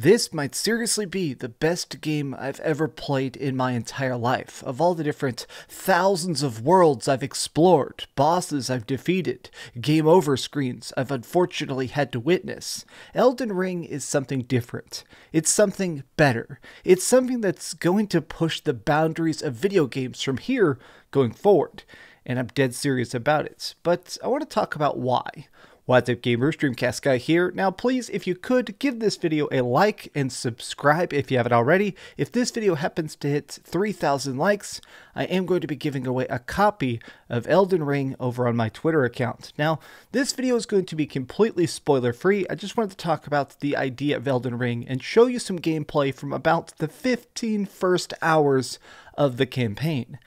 This might seriously be the best game I've ever played in my entire life. Of all the different thousands of worlds I've explored, bosses I've defeated, game over screens I've unfortunately had to witness, Elden Ring is something different. It's something better. It's something that's going to push the boundaries of video games from here going forward. And I'm dead serious about it. But I want to talk about why. What's up gamers, DreamcastGuy here. Now please, if you could, give this video a like and subscribe if you haven't already. If this video happens to hit 3,000 likes, I am going to be giving away a copy of Elden Ring over on my Twitter account. Now, this video is going to be completely spoiler free. I just wanted to talk about the idea of Elden Ring and show you some gameplay from about the 15 first hours of the campaign.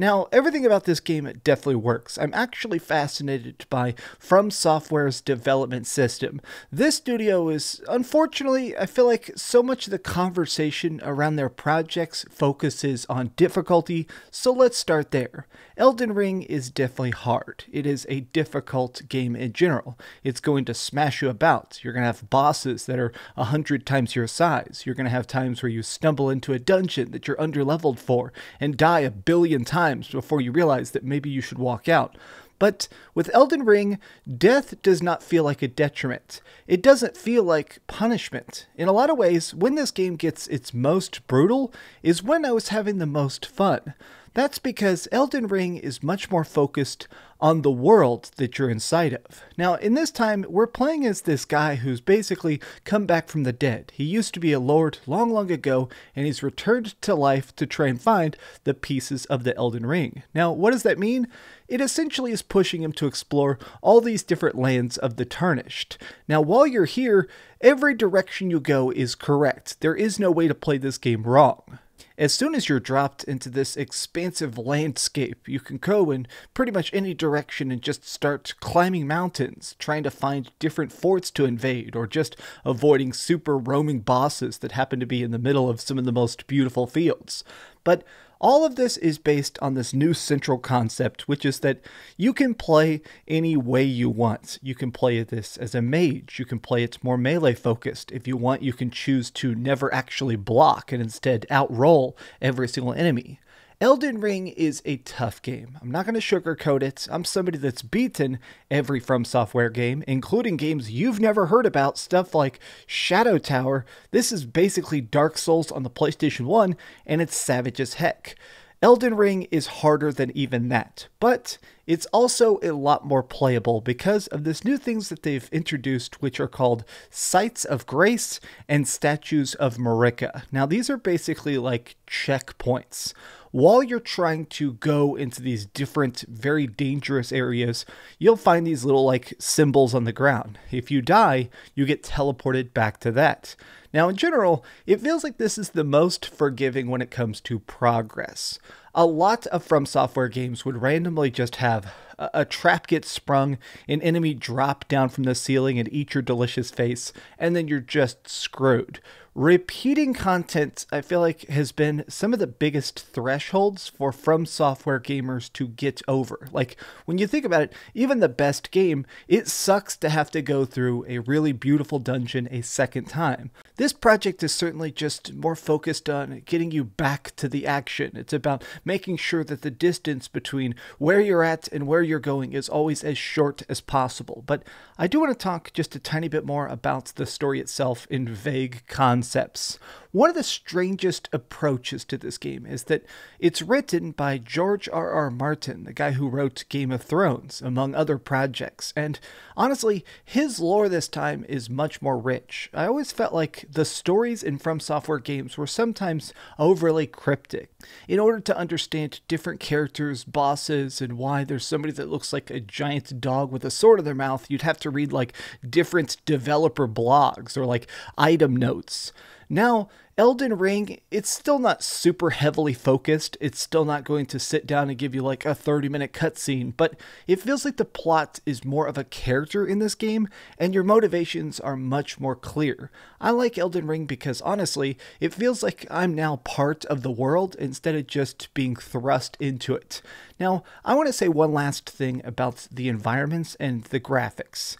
Now, everything about this game definitely works. I'm actually fascinated by FromSoftware's development system. This studio is, unfortunately, I feel like so much of the conversation around their projects focuses on difficulty, so let's start there. Elden Ring is definitely hard. It is a difficult game in general. It's going to smash you about. You're going to have bosses that are 100 times your size. You're going to have times where you stumble into a dungeon that you're underleveled for and die a billion times before you realize that maybe you should walk out. But with Elden Ring, death does not feel like a detriment. It doesn't feel like punishment. In a lot of ways, when this game gets its most brutal is when I was having the most fun. That's because Elden Ring is much more focused on the world that you're inside of. Now, in this time, we're playing as this guy who's basically come back from the dead. He used to be a lord long, long ago, and he's returned to life to try and find the pieces of the Elden Ring. Now, what does that mean? It essentially is pushing him to explore all these different lands of the Tarnished. Now, while you're here, every direction you go is correct. There is no way to play this game wrong. As soon as you're dropped into this expansive landscape, you can go in pretty much any direction and just start climbing mountains, trying to find different forts to invade, or just avoiding super roaming bosses that happen to be in the middle of some of the most beautiful fields. But all of this is based on this new central concept, which is that you can play any way you want. You can play this as a mage. You can play it more melee focused. If you want, you can choose to never actually block and instead outroll every single enemy. Elden Ring is a tough game. I'm not going to sugarcoat it. I'm somebody that's beaten every FromSoftware game, including games you've never heard about, stuff like Shadow Tower. This is basically Dark Souls on the PlayStation 1, and it's savage as heck. Elden Ring is harder than even that, but it's also a lot more playable because of this new things that they've introduced, which are called Sites of Grace and Statues of Marika. Now, these are basically like checkpoints. While you're trying to go into these different, very dangerous areas, you'll find these little like symbols on the ground. If you die, you get teleported back to that. Now, in general, it feels like this is the most forgiving when it comes to progress. A lot of FromSoftware games would randomly just have a trap get sprung, an enemy drop down from the ceiling and eat your delicious face, and then you're just screwed. Repeating content, I feel like, has been some of the biggest thresholds for FromSoftware gamers to get over. Like, when you think about it, even the best game, it sucks to have to go through a really beautiful dungeon a second time. This project is certainly just more focused on getting you back to the action. It's about making sure that the distance between where you're at and where you're going is always as short as possible. But I do want to talk just a tiny bit more about the story itself in vague concepts. One of the strangest approaches to this game is that it's written by George R.R. Martin, the guy who wrote Game of Thrones, among other projects. And honestly, his lore this time is much more rich. I always felt like the stories in FromSoftware games were sometimes overly cryptic. In order to understand different characters, bosses, and why there's somebody that looks like a giant dog with a sword in their mouth, you'd have to read like different developer blogs or like item notes. Now, Elden Ring, it's still not super heavily focused. It's still not going to sit down and give you like a 30-minute cutscene, but it feels like the plot is more of a character in this game, and your motivations are much more clear. I like Elden Ring because, honestly, it feels like I'm now part of the world instead of just being thrust into it. Now, I want to say one last thing about the environments and the graphics.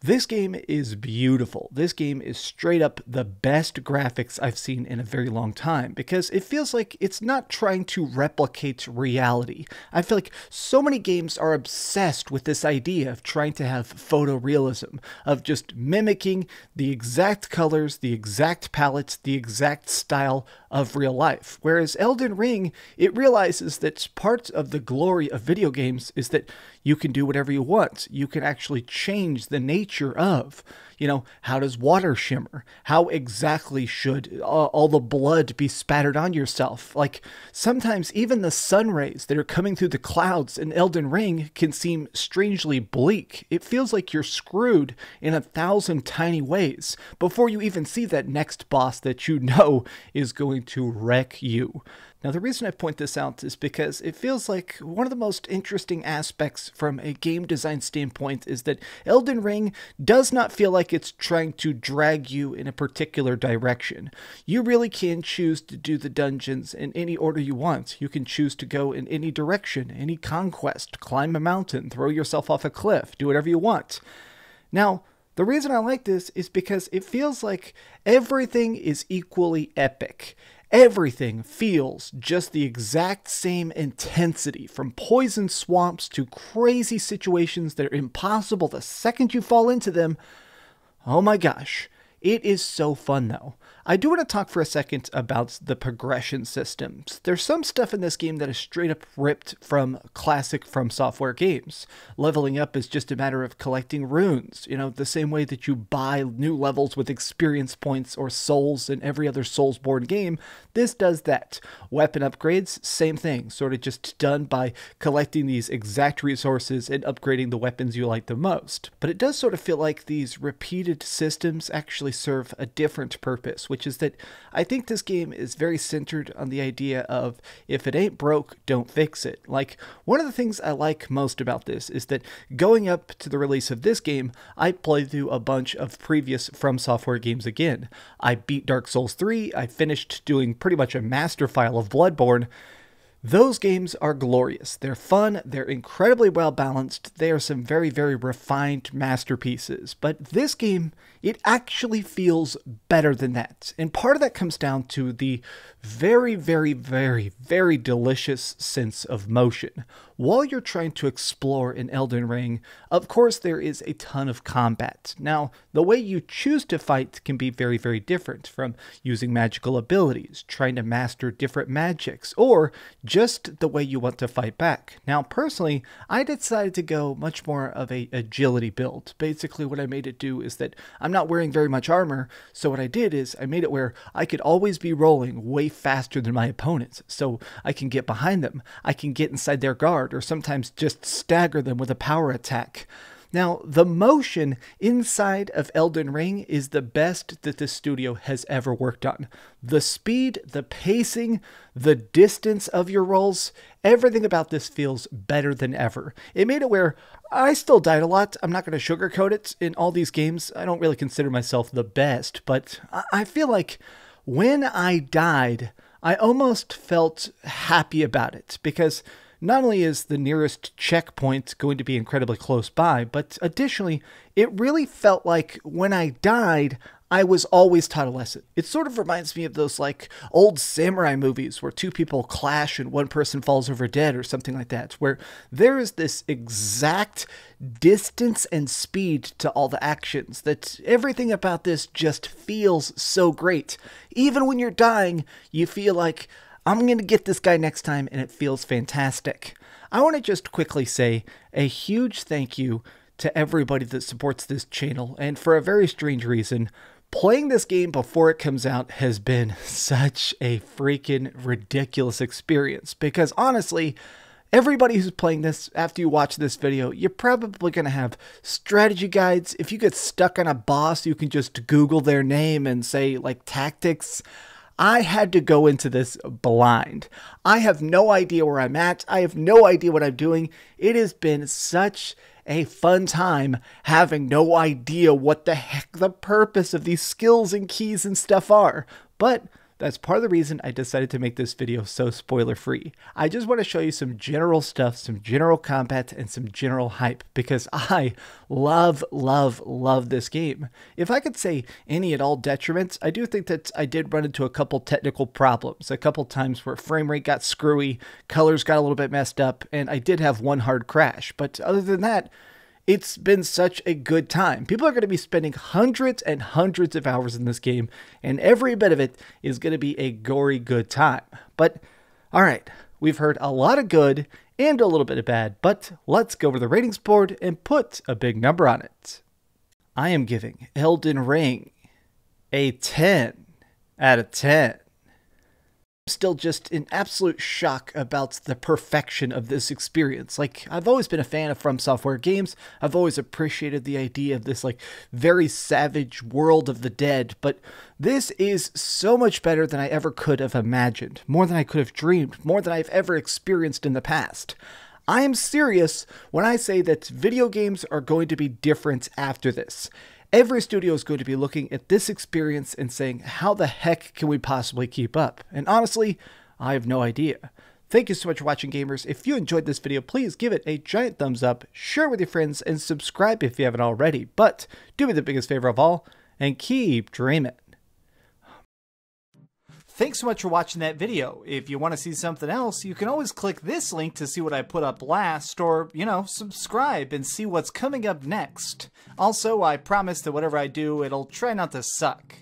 This game is beautiful. This game is straight up the best graphics I've seen in a very long time, because it feels like it's not trying to replicate reality. I feel like so many games are obsessed with this idea of trying to have photorealism, of just mimicking the exact colors, the exact palettes, the exact style of real life. Whereas Elden Ring, it realizes that part of the glory of video games is that you can do whatever you want. You can actually change the nature of, you know, how does water shimmer? How exactly should all the blood be spattered on yourself? Like, sometimes even the sun rays that are coming through the clouds in Elden Ring can seem strangely bleak. It feels like you're screwed in 1,000 tiny ways before you even see that next boss that you know is going to wreck you. Now, the reason I point this out is because it feels like one of the most interesting aspects from a game design standpoint is that Elden Ring does not feel like it's trying to drag you in a particular direction. You really can choose to do the dungeons in any order you want. You can choose to go in any direction, any conquest, climb a mountain, throw yourself off a cliff, do whatever you want. Now, the reason I like this is because it feels like everything is equally epic. Everything feels just the exact same intensity, from poison swamps to crazy situations that are impossible the second you fall into them. Oh my gosh, it is so fun though. I do want to talk for a second about the progression systems. There's some stuff in this game that is straight up ripped from classic FromSoftware games. Leveling up is just a matter of collecting runes, you know, the same way that you buy new levels with experience points or souls in every other Soulsborne game. This does that. Weapon upgrades, same thing, sort of just done by collecting these exact resources and upgrading the weapons you like the most. But it does sort of feel like these repeated systems actually serve a different purpose, which is that I think this game is very centered on the idea of if it ain't broke, don't fix it. Like, one of the things I like most about this is that going up to the release of this game, I played through a bunch of previous FromSoftware games again. I beat Dark Souls 3, I finished doing pretty much a master file of Bloodborne. Those games are glorious. They're fun, they're incredibly well balanced, they are some very, very refined masterpieces. But this game, it actually feels better than that. And part of that comes down to the very, very, very, very delicious sense of motion. While you're trying to explore in Elden Ring, of course there is a ton of combat. Now, the way you choose to fight can be very, very different, from using magical abilities, trying to master different magics, or just the way you want to fight back. Now, personally, I decided to go much more of an agility build. Basically, what I made it do is that I'm not wearing very much armor, so what I did is I made it where I could always be rolling way faster than my opponents, so I can get behind them, I can get inside their guard, or sometimes just stagger them with a power attack. Now, the motion inside of Elden Ring is the best that this studio has ever worked on. The speed, the pacing, the distance of your rolls, everything about this feels better than ever. It made it where I still died a lot. I'm not going to sugarcoat it. In all these games, I don't really consider myself the best, but I feel like when I died, I almost felt happy about it, because not only is the nearest checkpoint going to be incredibly close by, but additionally, it really felt like when I died, I was always taught a lesson. It sort of reminds me of those, like, old samurai movies where two people clash and one person falls over dead or something like that, where there is this exact distance and speed to all the actions that everything about this just feels so great. Even when you're dying, you feel like, I'm going to get this guy next time, and it feels fantastic. I want to just quickly say a huge thank you to everybody that supports this channel, and for a very strange reason, playing this game before it comes out has been such a freaking ridiculous experience, because honestly, everybody who's playing this, after you watch this video, you're probably going to have strategy guides. If you get stuck on a boss, you can just Google their name and say, like, tactics. I had to go into this blind. I have no idea where I'm at. I have no idea what I'm doing. It has been such a fun time having no idea what the heck the purpose of these skills and keys and stuff are. But That's part of the reason I decided to make this video so spoiler-free. I just want to show you some general stuff, some general combat, and some general hype, because I love, love, love this game. If I could say any at all detriments, I do think that I did run into a couple technical problems, a couple times where frame rate got screwy, colors got a little bit messed up, and I did have one hard crash. But other than that, it's been such a good time. People are going to be spending hundreds and hundreds of hours in this game, and every bit of it is going to be a gory good time. But, all right, we've heard a lot of good and a little bit of bad, but let's go over the ratings board and put a big number on it. I am giving Elden Ring a 10 out of 10. Still just in absolute shock about the perfection of this experience. Like, I've always been a fan of FromSoftware games. I've always appreciated the idea of this, like, very savage world of the dead, but this is so much better than I ever could have imagined, more than I could have dreamed, more than I've ever experienced in the past. I am serious when I say that video games are going to be different after this. Every studio is going to be looking at this experience and saying, how the heck can we possibly keep up? And honestly, I have no idea. Thank you so much for watching, gamers. If you enjoyed this video, please give it a giant thumbs up, share it with your friends, and subscribe if you haven't already. But do me the biggest favor of all, and keep dreaming. Thanks so much for watching that video. If you want to see something else, you can always click this link to see what I put up last, or, you know, subscribe and see what's coming up next. Also, I promise that whatever I do, it'll try not to suck.